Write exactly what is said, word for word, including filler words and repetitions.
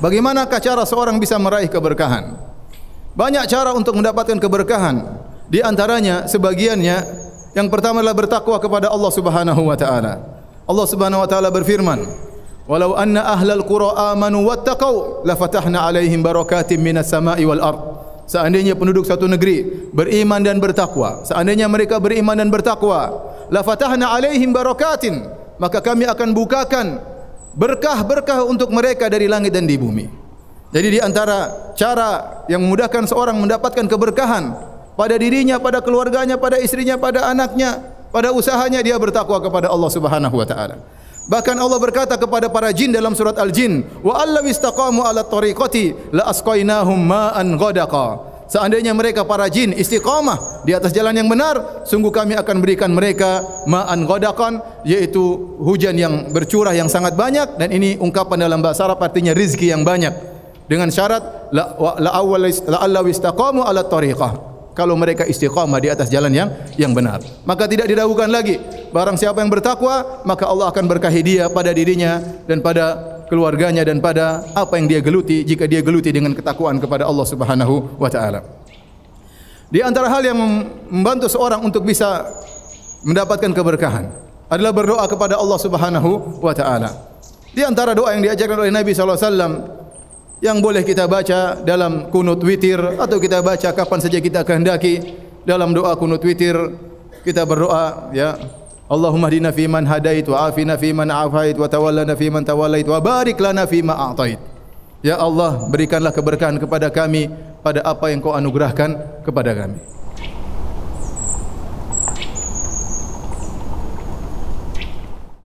Bagaimanakah cara seorang bisa meraih keberkahan? Banyak cara untuk mendapatkan keberkahan. Di antaranya sebagiannya yang pertama adalah bertakwa kepada Allah Subhanahu wa taala. Allah Subhanahu wa taala berfirman, "Walau anna ahlal qura amanu wattaqau la fatahna 'alaihim barakatim minas sama'i wal ardh." Seandainya penduduk satu negeri beriman dan bertakwa, seandainya mereka beriman dan bertakwa, la fatahna 'alaihim barakatin, maka kami akan bukakan berkah-berkah untuk mereka dari langit dan di bumi. Jadi di antara cara yang memudahkan seorang mendapatkan keberkahan pada dirinya, pada keluarganya, pada istrinya, pada anaknya, pada usahanya, dia bertakwa kepada Allah Subhanahu wa taala. Bahkan Allah berkata kepada para jin dalam surat Al-Jin, "Wa allaw istaqamu 'ala tariqati la asqainahum ma'an ghadaqa." Seandainya mereka para jin istiqamah di atas jalan yang benar, sungguh kami akan berikan mereka ma'an ghadaqan, yaitu hujan yang bercurah yang sangat banyak, dan ini ungkapan dalam bahasa Arab artinya rizki yang banyak. Dengan syarat la la awwal la allaw istaqamu 'ala tariqah. Kalau mereka istiqamah di atas jalan yang yang benar, maka tidak diragukan lagi, barang siapa yang bertakwa, maka Allah akan berkahi dia pada dirinya dan pada keluarganya dan pada apa yang dia geluti, jika dia geluti dengan ketakwaan kepada Allah Subhanahu wa taala. Di antara hal yang membantu seorang untuk bisa mendapatkan keberkahan adalah berdoa kepada Allah Subhanahu wa taala. Di antara doa yang diajarkan oleh Nabi sallallahu alaihi wasallam yang boleh kita baca dalam kunut witir atau kita baca kapan saja kita kehendaki dalam doa kunut witir, kita berdoa ya, Allahumma hdina fi man hadait wa afina fi man afait wa tawallana fi man tawallait wa barik lana fi ma a'tait. Ya Allah, berikanlah keberkahan kepada kami pada apa yang Kau anugerahkan kepada kami.